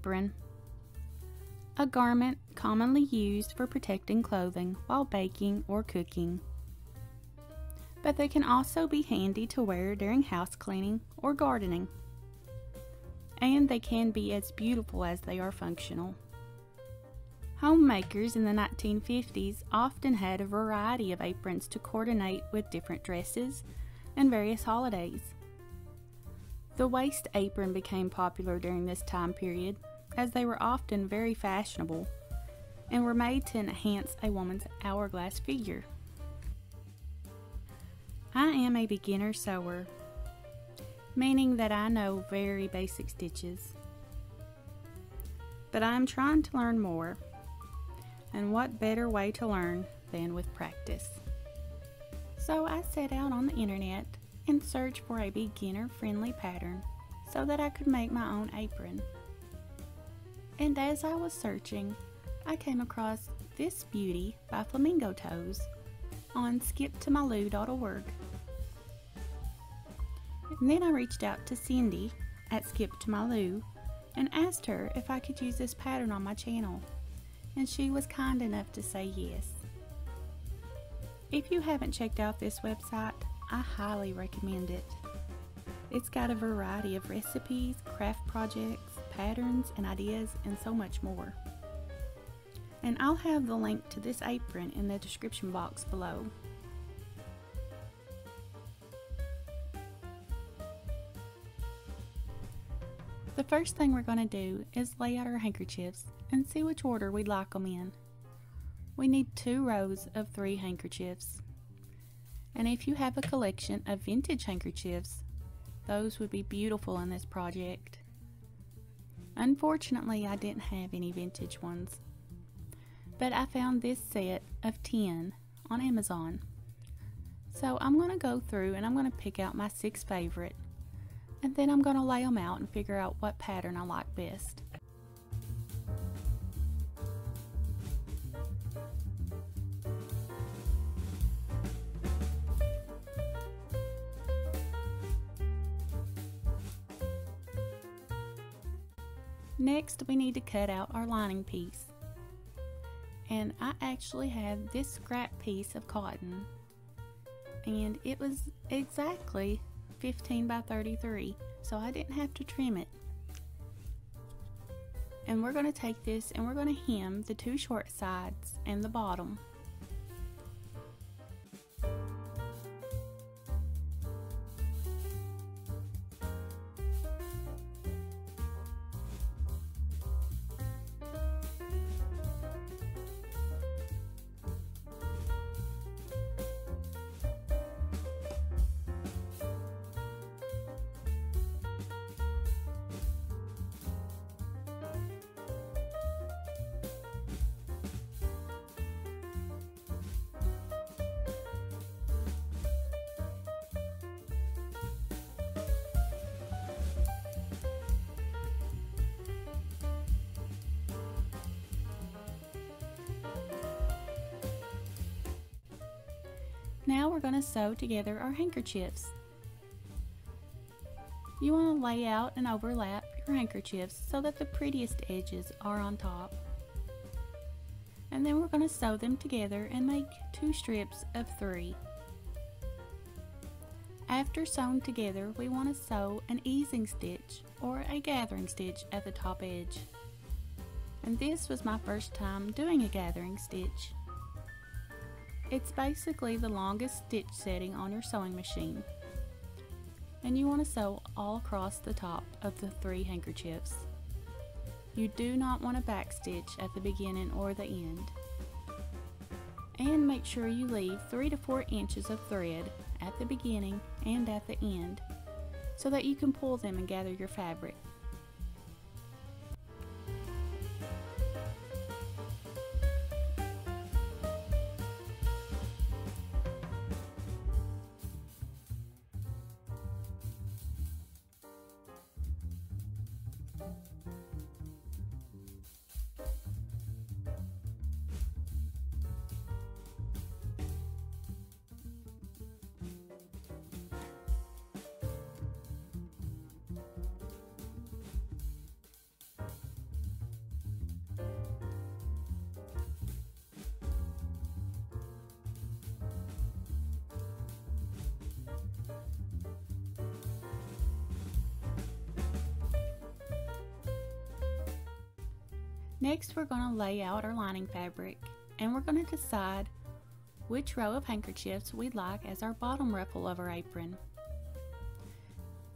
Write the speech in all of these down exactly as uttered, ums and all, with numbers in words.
apron. A garment commonly used for protecting clothing while baking or cooking. But they can also be handy to wear during house cleaning or gardening. And they can be as beautiful as they are functional. Homemakers in the nineteen fifties often had a variety of aprons to coordinate with different dresses and various holidays. The waist apron became popular during this time period, as they were often very fashionable and were made to enhance a woman's hourglass figure. I am a beginner sewer, meaning that I know very basic stitches, but I am trying to learn more, and what better way to learn than with practice. So I set out on the internet and searched for a beginner-friendly pattern so that I could make my own apron. And as I was searching, I came across this beauty by Flamingo Toes on skip to my lou dot org. And then I reached out to Cindy at Skip To My Lou and asked her if I could use this pattern on my channel, and she was kind enough to say yes. If you haven't checked out this website, I highly recommend it. It's got a variety of recipes, craft projects, patterns and ideas, and so much more. And I'll have the link to this apron in the description box below. The first thing we're going to do is lay out our handkerchiefs and see which order we'd like them in. We need two rows of three handkerchiefs. And if you have a collection of vintage handkerchiefs, those would be beautiful in this project. Unfortunately, I didn't have any vintage ones, but I found this set of ten on Amazon. So I'm going to go through and I'm going to pick out my six favorite, and then I'm going to lay them out and figure out what pattern I like best. Next, we need to cut out our lining piece, and I actually had this scrap piece of cotton, and it was exactly fifteen by thirty-three, so I didn't have to trim it. And we're going to take this and we're going to hem the two short sides and the bottom. Now we're going to sew together our handkerchiefs. You want to lay out and overlap your handkerchiefs so that the prettiest edges are on top. And then we're going to sew them together and make two strips of three. After sewn together, we want to sew an easing stitch or a gathering stitch at the top edge. And this was my first time doing a gathering stitch. It's basically the longest stitch setting on your sewing machine, and you want to sew all across the top of the three handkerchiefs. You do not want to backstitch at the beginning or the end, and make sure you leave three to four inches of thread at the beginning and at the end so that you can pull them and gather your fabric. Next, we're going to lay out our lining fabric, and we're going to decide which row of handkerchiefs we'd like as our bottom ruffle of our apron.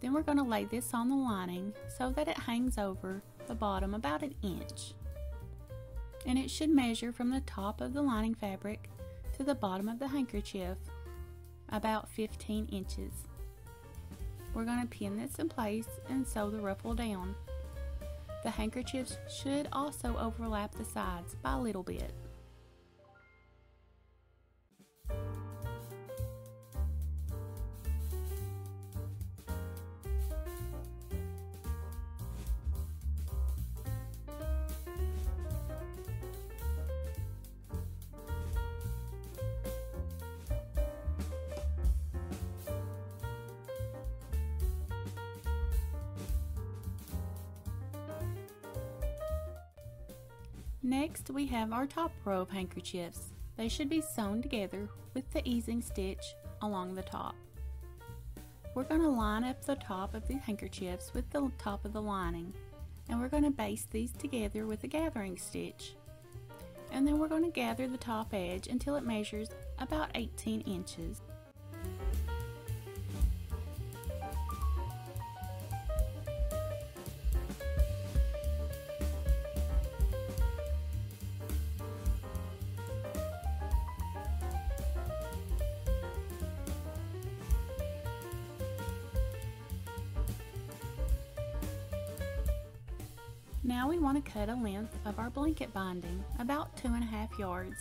Then we're going to lay this on the lining so that it hangs over the bottom about an inch. And it should measure from the top of the lining fabric to the bottom of the handkerchief about fifteen inches. We're going to pin this in place and sew the ruffle down. The handkerchiefs should also overlap the sides by a little bit. Next, we have our top row of handkerchiefs. They should be sewn together with the easing stitch along the top. We're going to line up the top of the handkerchiefs with the top of the lining, and we're going to baste these together with a gathering stitch. And then we're going to gather the top edge until it measures about eighteen inches. Now we want to cut a length of our blanket binding, about two and a half yards.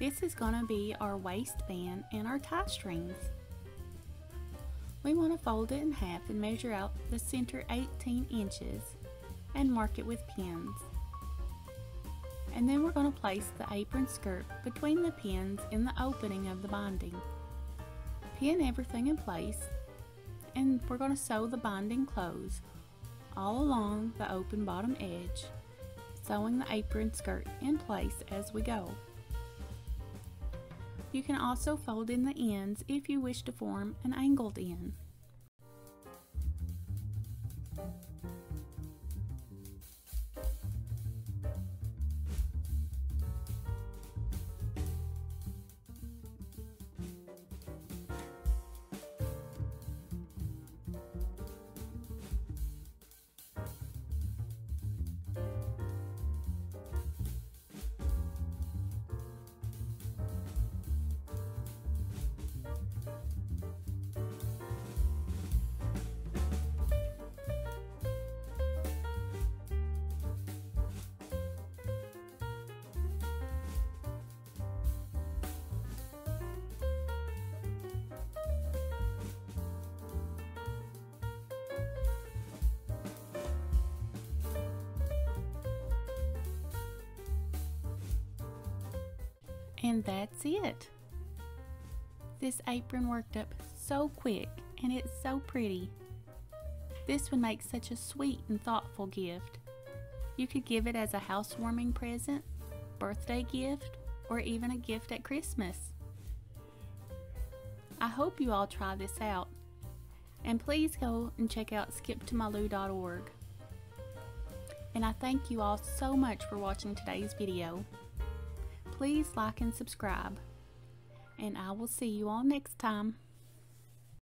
This is going to be our waistband and our tie strings. We want to fold it in half and measure out the center eighteen inches and mark it with pins. And then we're going to place the apron skirt between the pins in the opening of the binding. Pin everything in place, and we're going to sew the binding closed all along the open bottom edge, sewing the apron skirt in place as we go. You can also fold in the ends if you wish to form an angled end. And that's it. This apron worked up so quick, and it's so pretty. This would make such a sweet and thoughtful gift. You could give it as a housewarming present, birthday gift, or even a gift at Christmas. I hope you all try this out, and please go and check out skip to my lou dot org. And I thank you all so much for watching today's video. Please like and subscribe, and I will see you all next time.